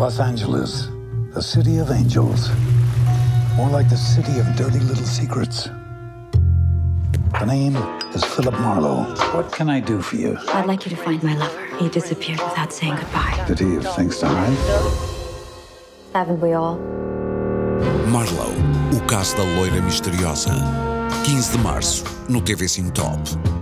Los Angeles, the city of angels. More like the city of dirty little secrets. The name is Philip Marlowe. What can I do for you? I'd like you to find my lover. He disappeared without saying goodbye. Did he have things to hide? Haven't we all? Marlowe, o caso da loira misteriosa. 15 de março, no TVCine TOP.